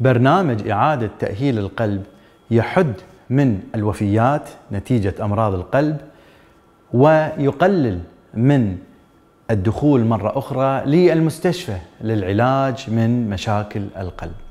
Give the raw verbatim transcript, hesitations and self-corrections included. برنامج إعادة تأهيل القلب يحد من الوفيات نتيجة أمراض القلب ويقلل من الدخول مرة أخرى للمستشفى للعلاج من مشاكل القلب.